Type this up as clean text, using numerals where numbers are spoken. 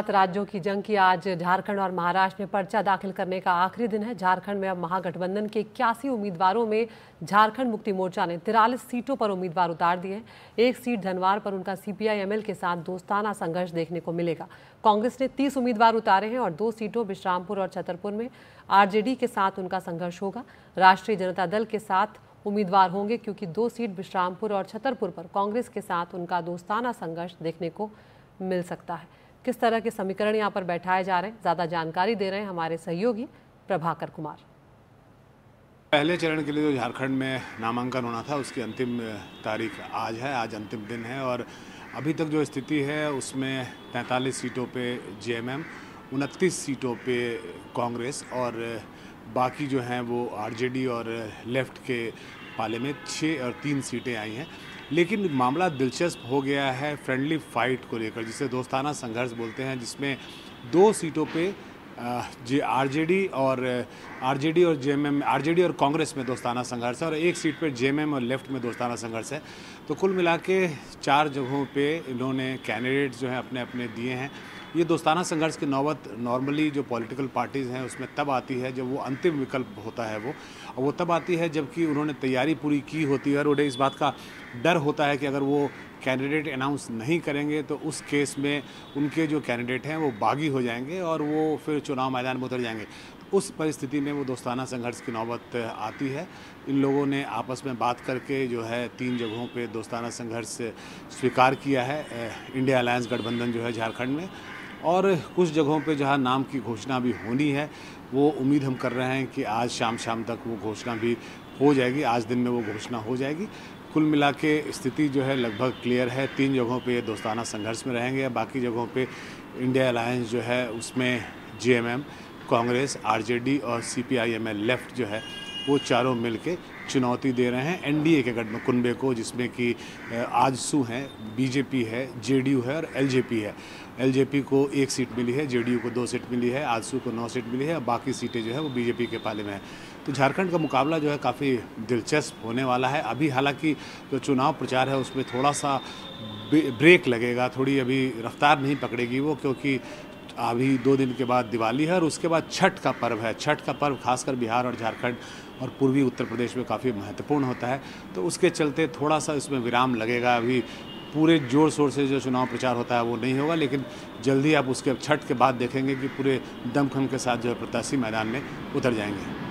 सात राज्यों की जंग की आज झारखंड और महाराष्ट्र में पर्चा दाखिल करने का आखिरी दिन है। झारखंड में अब महागठबंधन के 81 उम्मीदवारों में झारखंड मुक्ति मोर्चा ने 43 सीटों पर उम्मीदवार उतार दिए हैं। एक सीट धनवार पर उनका सीपीआईएमएल के साथ दोस्ताना संघर्ष देखने को मिलेगा। कांग्रेस ने 30 उम्मीदवार उतारे हैं और 2 सीटों विश्रामपुर और छतरपुर में आरजेडी के साथ उनका संघर्ष होगा। राष्ट्रीय जनता दल के साथ उम्मीदवार होंगे क्योंकि 2 सीट विश्रामपुर और छतरपुर पर कांग्रेस के साथ उनका दोस्ताना संघर्ष देखने को मिल सकता है। किस तरह के समीकरण यहाँ पर बैठाए जा रहे हैं, ज्यादा जानकारी दे रहे हैं हमारे सहयोगी प्रभाकर कुमार। पहले चरण के लिए जो झारखंड में नामांकन होना था उसकी अंतिम तारीख आज है, आज अंतिम दिन है। और अभी तक जो स्थिति है उसमें 45 सीटों पे जेएमएम, 29 सीटों पे कांग्रेस और बाकी जो हैं वो आरजेडी और लेफ्ट के पाले में 6 और 3 सीटें आई हैं। लेकिन मामला दिलचस्प हो गया है फ्रेंडली फाइट को लेकर, जिसे दोस्ताना संघर्ष बोलते हैं, जिसमें 2 सीटों पे आरजेडी और कांग्रेस में दोस्ताना संघर्ष है और 1 सीट पर जेएमएम और लेफ्ट में दोस्ताना संघर्ष है। तो कुल मिला के 4 जगहों पे इन्होंने कैंडिडेट्स जो हैं अपने अपने दिए हैं। ये दोस्ताना संघर्ष की नौबत नॉर्मली जो पॉलिटिकल पार्टीज़ हैं उसमें तब आती है जब वो अंतिम विकल्प होता है, वो तब आती है जबकि उन्होंने तैयारी पूरी की होती है और उन्हें इस बात का डर होता है कि अगर वो कैंडिडेट अनाउंस नहीं करेंगे तो उस केस में उनके जो कैंडिडेट हैं वो बागी हो जाएंगे और वो फिर चुनाव मैदान में उतर जाएंगे। उस परिस्थिति में वो दोस्ताना संघर्ष की नौबत आती है। इन लोगों ने आपस में बात करके जो है 3 जगहों पे दोस्ताना संघर्ष स्वीकार किया है, इंडिया अलायंस गठबंधन जो है झारखंड में, और कुछ जगहों पे जहां नाम की घोषणा भी होनी है वो उम्मीद हम कर रहे हैं कि आज शाम तक वो घोषणा भी हो जाएगी, आज दिन में वो घोषणा हो जाएगी। कुल मिला के स्थिति जो है लगभग क्लियर है। 3 जगहों पे ये दोस्ताना संघर्ष में रहेंगे, बाकी जगहों पे इंडिया अलायंस जो है उसमें जेएमएम, कांग्रेस, आरजेडी और सीपीआईएमएल लेफ्ट जो है वो चारों मिलके चुनौती दे रहे हैं एनडीए के गठबंधन को, जिसमें कि आजसू हैं, बीजेपी है, जेडीयू है और एलजेपी है। एलजेपी को 1 सीट मिली है, जेडीयू को 2 सीट मिली है, आजसू को 9 सीट मिली है और बाकी सीटें जो है वो बीजेपी के पाले में है। तो झारखंड का मुकाबला जो है काफ़ी दिलचस्प होने वाला है। अभी हालांकि जो चुनाव प्रचार है उसमें थोड़ा सा ब्रेक लगेगा, थोड़ी अभी रफ्तार नहीं पकड़ेगी वो, क्योंकि अभी 2 दिन के बाद दिवाली है और उसके बाद छठ का पर्व है। छठ का पर्व खासकर बिहार और झारखंड और पूर्वी उत्तर प्रदेश में काफ़ी महत्वपूर्ण होता है, तो उसके चलते थोड़ा सा इसमें विराम लगेगा। अभी पूरे जोर शोर से जो चुनाव प्रचार होता है वो नहीं होगा, लेकिन जल्दी आप उसके छठ के बाद देखेंगे कि पूरे दमखम के साथ जो है प्रत्याशी मैदान में उतर जाएंगे।